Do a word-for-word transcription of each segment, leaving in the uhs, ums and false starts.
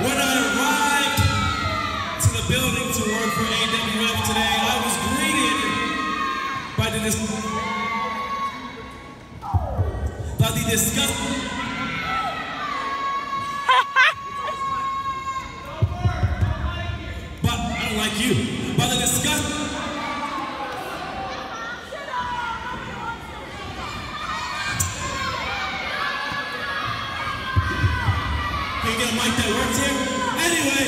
When I arrived to the building to work for A W F today, I was greeted by the dis by the disgusting but I don't like you. By the disgusting get a mic that works here? Anyway,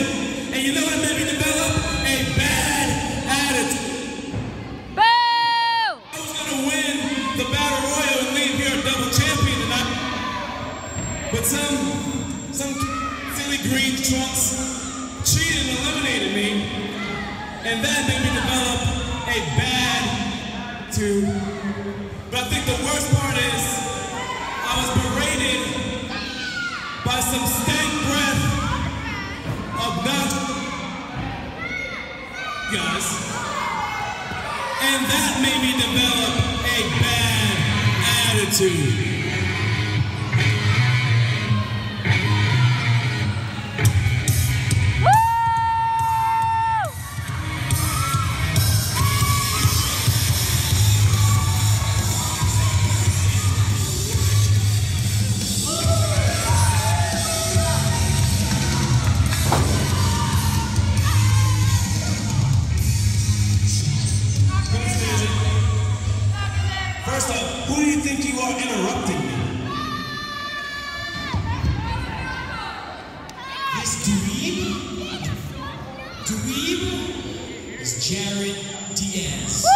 and you know what made me develop? A bad attitude. Boo! I was gonna win the Battle Royal and leave here a double champion tonight. But some, some silly green trunks cheated and eliminated me. And that made me develop a bad attitude. But I think the worst part is I was berated by some stank breath of that guys, and that made me develop a bad attitude. First off, who do you think you are interrupting me? This dweeb, dweeb is Jared Diaz. Woo!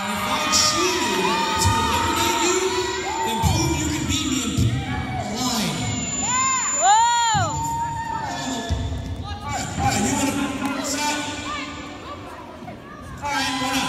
And if I cheated to eliminate you, then prove you can beat me in line. Yeah. Whoa! Alright, alright, you wanna what's that? Alright, why not?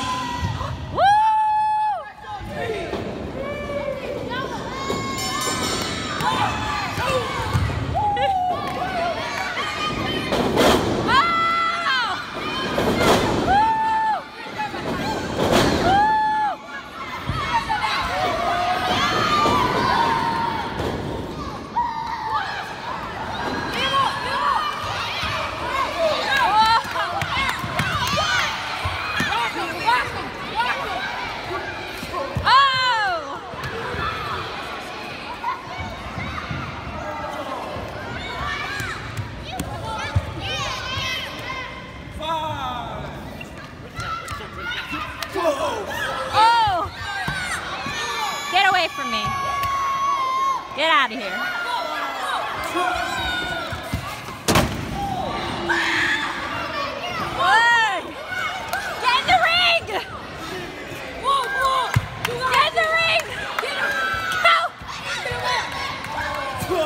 From me. Get out of here. One. Get in the ring! Get in the ring! Go!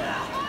Yeah.